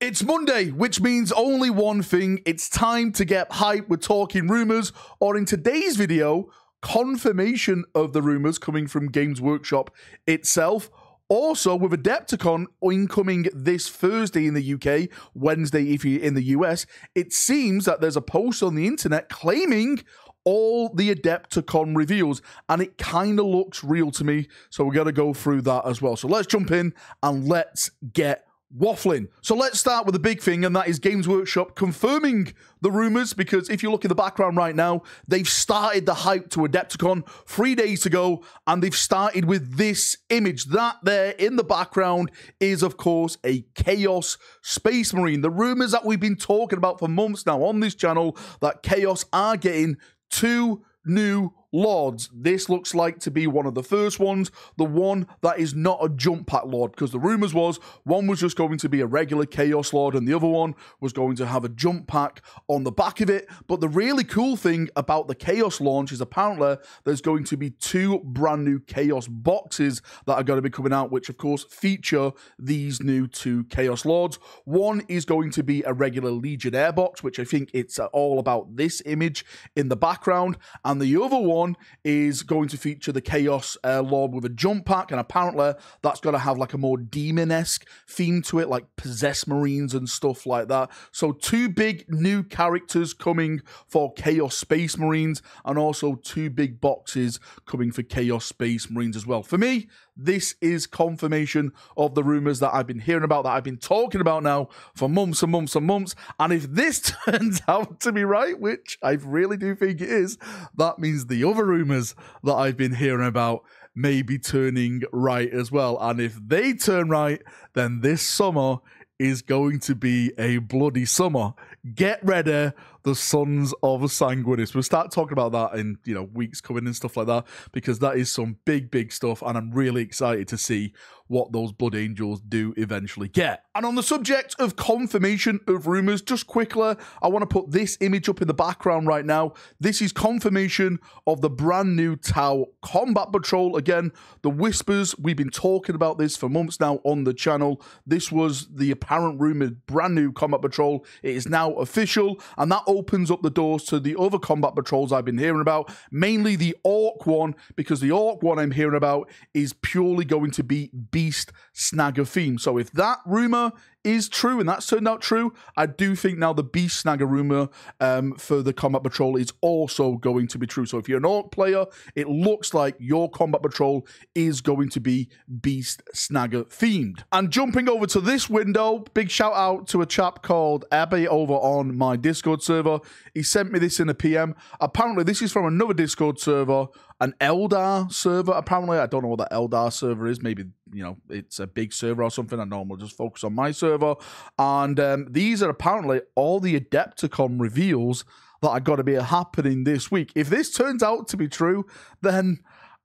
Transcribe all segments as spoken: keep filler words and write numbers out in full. It's Monday, which means only one thing. It's time to get hype. We're talking rumours, or in today's video, confirmation of the rumours coming from Games Workshop itself. Also, with Adepticon incoming this Thursday in the U K, Wednesday if you're in the U S, it seems that there's a post on the internet claiming all the Adepticon reveals, and it kind of looks real to me, so we're going to go through that as well. So let's jump in and let's get waffling. So let's start with the big thing, and that is Games Workshop confirming the rumours, because if you look in the background right now, they've started the hype to Adepticon three days ago, and they've started with this image. That there in the background is, of course, a Chaos Space Marine. The rumours that we've been talking about for months now on this channel, that Chaos are getting two new Lords. This looks like to be one of the first ones, the one that is not a jump pack Lord, because the rumours was one was just going to be a regular Chaos Lord and the other one was going to have a jump pack on the back of it. But the really cool thing about the Chaos launch is apparently there's going to be two brand new Chaos boxes that are going to be coming out, which of course feature these new two Chaos Lords. One is going to be a regular Legionnaire box, which I think it's all about this image in the background, and the other one is going to feature the Chaos uh, Lord with a jump pack, and apparently that's going to have like a more demon-esque theme to it, like possessed marines and stuff like that. So two big new characters coming for Chaos Space Marines, and also two big boxes coming for Chaos Space Marines as well. For me, this is confirmation of the rumours that I've been hearing about, that I've been talking about now for months and months and months. And if this turns out to be right, which I really do think it is, that means the other rumours that I've been hearing about may be turning right as well. And if they turn right, then this summer is going to be a bloody summer. Get ready, the Sons of Sanguinius. We'll start talking about that in, you know, weeks coming and stuff like that, because that is some big, big stuff, and I'm really excited to see what those Blood Angels do eventually get. And on the subject of confirmation of rumours, just quickly, I want to put this image up in the background right now. This is confirmation of the brand new Tau Combat Patrol. Again, the whispers, we've been talking about this for months now on the channel. This was the apparent rumoured brand new Combat Patrol. It is now official, and that opens up the doors to the other Combat Patrols I've been hearing about, mainly the Orc one, because the Orc one I'm hearing about is purely going to be Beast Snagga theme. So if that rumor is true, and that's turned out true, I do think now the Beast Snagga rumour um, for the Combat Patrol is also going to be true. So if you're an Orc player, it looks like your Combat Patrol is going to be Beast Snagga themed. And jumping over to this window, big shout out to a chap called Abby over on my Discord server. He sent me this in a P M. Apparently this is from another Discord server, an Eldar server, apparently. I don't know what that Eldar server is. Maybe, you know, it's a big server or something. I normally just focus on my server. And um, these are apparently all the Adepticon reveals that are going to be happening this week. If this turns out to be true, then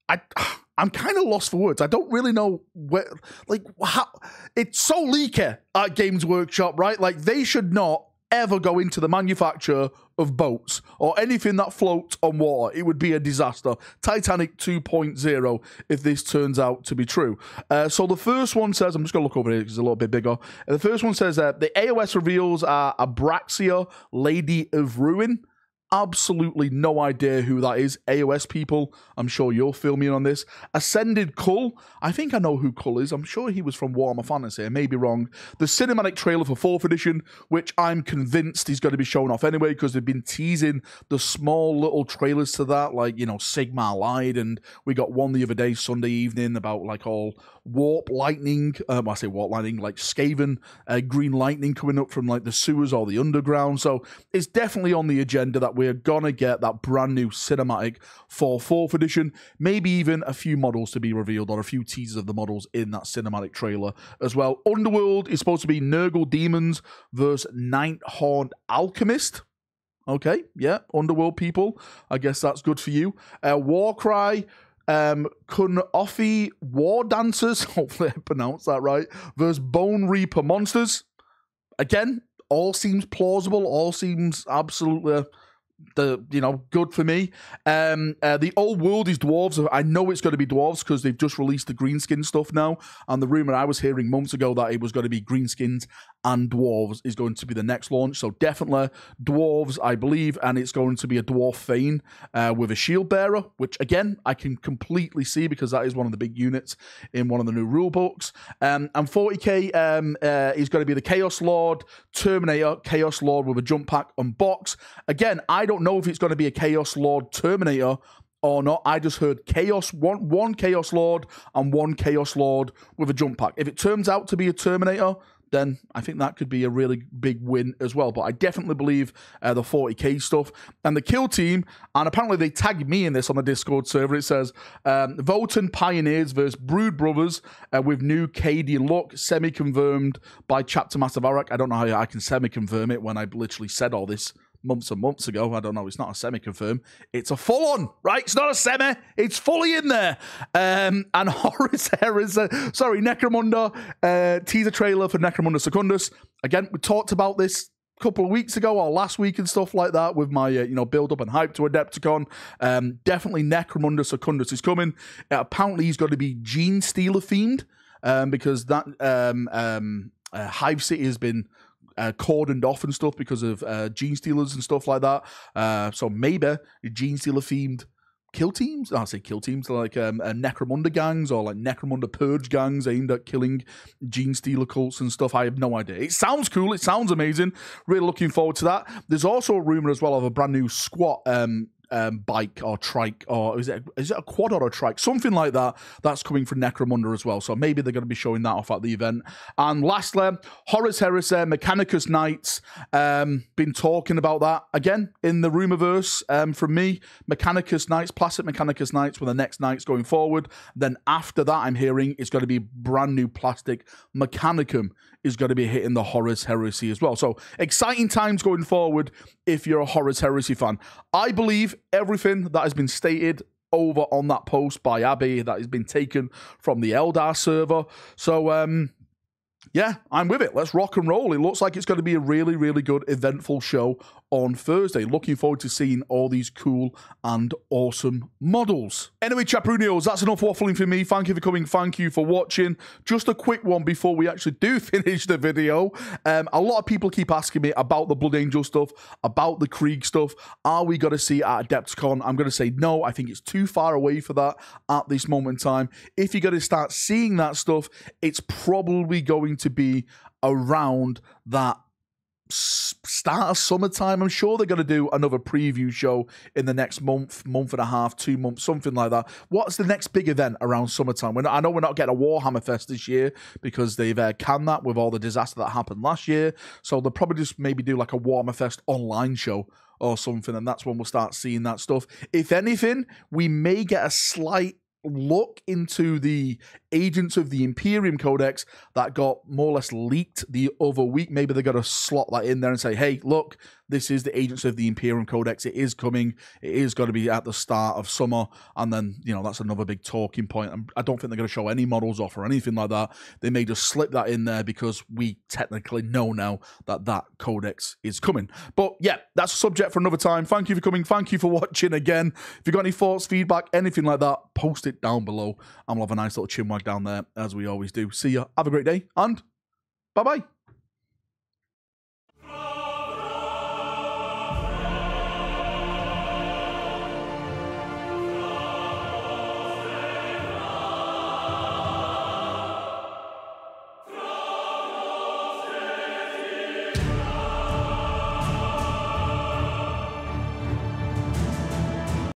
I... I'm kind of lost for words. I don't really know where, like, how, it's so leaky at Games Workshop, right? Like, they should not ever go into the manufacture of boats or anything that floats on water. It would be a disaster. Titanic two point oh if this turns out to be true. Uh, so the first one says, I'm just going to look over here because it's a little bit bigger. The first one says that uh, the A O S reveals are Abraxia, Lady of Ruin. Absolutely no idea who that is. A O S people, I'm sure you'll fill me in on this. Ascended Kull. I think I know who Kull is. I'm sure he was from Warhammer Fantasy. I may be wrong. The cinematic trailer for fourth edition, which I'm convinced is going to be shown off anyway, because they've been teasing the small little trailers to that, like, you know, Sigmar lied, and we got one the other day, Sunday evening, about, like, all warp lightning. Um, I say warp lightning, like Skaven, uh, green lightning coming up from, like, the sewers or the underground. So it's definitely on the agenda that we're gonna get that brand new cinematic for fourth edition, maybe even a few models to be revealed, or a few teasers of the models in that cinematic trailer as well. Underworld is supposed to be Nurgle demons versus Night Haunt alchemist. Okay, yeah, Underworld people, I guess that's good for you. uh Warcry, um Kun Offi war dancers, hopefully I pronounced that right, versus Bone Reaper monsters. Again, all seems plausible, all seems absolutely uh, the you know good for me. Um uh, the Old World is dwarves. I know it's going to be dwarves because they've just released the green skin stuff now, and the rumor I was hearing months ago that it was going to be green skins and Dwarves is going to be the next launch. So definitely Dwarves, I believe, and it's going to be a Dwarf Thane uh, with a Shield Bearer, which again, I can completely see because that is one of the big units in one of the new rule books. Um, and forty K um, uh, is going to be the Chaos Lord, Terminator, Chaos Lord with a jump pack and box. Again, I don't know if it's going to be a Chaos Lord Terminator or not. I just heard Chaos, one, one Chaos Lord and one Chaos Lord with a jump pack. If it turns out to be a Terminator, then I think that could be a really big win as well. But I definitely believe uh, the forty K stuff. And the Kill Team, and apparently they tagged me in this on the Discord server. It says, um, Voltan Pioneers versus Brood Brothers uh, with new K D look, semi-confirmed by Chapter Master Valrak. I don't know how I can semi-confirm it when I literally said all this months and months ago. I don't know. It's not a semi-confirm. It's a full-on, right? It's not a semi. It's fully in there. Um, and Horus Heresy, sorry, Necromunda, uh, teaser trailer for Necromunda Secundus. Again, we talked about this a couple of weeks ago or last week and stuff like that with my, uh, you know, build-up and hype to Adepticon. Um, definitely Necromunda Secundus is coming. Uh, apparently, he's going to be Gene Stealer themed um, because that um, um, uh, Hive City has been Uh, cordoned off and stuff because of uh, gene stealers and stuff like that. Uh, so maybe gene stealer themed kill teams. I say kill teams like um, uh, Necromunda gangs or like Necromunda purge gangs aimed at killing gene stealer cults and stuff. I have no idea. It sounds cool. It sounds amazing. Really looking forward to that. There's also a rumor as well of a brand new squat um, um, bike or trike, or is it a, is it a quad or a trike? Something like that. That's coming from Necromunda as well. So maybe they're going to be showing that off at the event. And lastly, Horus Heresy, Mechanicus Knights. Um, been talking about that again in the Rumourverse. Um, from me, Mechanicus Knights, Placid Mechanicus Knights were the next Knights going forward. Then after that, I'm hearing it's going to be brand new plastic Mechanicum is going to be hitting the Horus Heresy as well. So exciting times going forward if you're a Horus Heresy fan. I believe everything that has been stated over on that post by Abby that has been taken from the Eldar server. So, um... yeah, I'm with it. Let's rock and roll. It looks like it's going to be a really, really good, eventful show on Thursday. Looking forward to seeing all these cool and awesome models. Anyway, Chaperoonios, that's enough waffling for me. Thank you for coming. Thank you for watching. Just a quick one before we actually do finish the video. Um, a lot of people keep asking me about the Blood Angel stuff, about the Krieg stuff. Are we going to see it at Adepticon? I'm going to say no. I think it's too far away for that at this moment in time. If you're going to start seeing that stuff, it's probably going to be around that start of summertime. I'm sure they're going to do another preview show in the next month, month and a half, two months, something like that. What's the next big event around summertime? We're not, I know we're not getting a Warhammer Fest this year because they've uh, canned that with all the disaster that happened last year. So they'll probably just maybe do like a Warhammer Fest online show or something, and that's when we'll start seeing that stuff. If anything, we may get a slight look into the Agents of the Imperium codex that got more or less leaked the other week. Maybe they're going to slot that in there and say, hey, look, this is the Agents of the Imperium codex. It is coming. It is going to be at the start of summer. And then, you know, that's another big talking point. I don't think they're going to show any models off or anything like that. They may just slip that in there because we technically know now that that codex is coming. But yeah, that's a subject for another time. Thank you for coming. Thank you for watching again. If you've got any thoughts, feedback, anything like that, post it down below. And we'll have a nice little chinwag down there as we always do. See ya. Have a great day and bye-bye.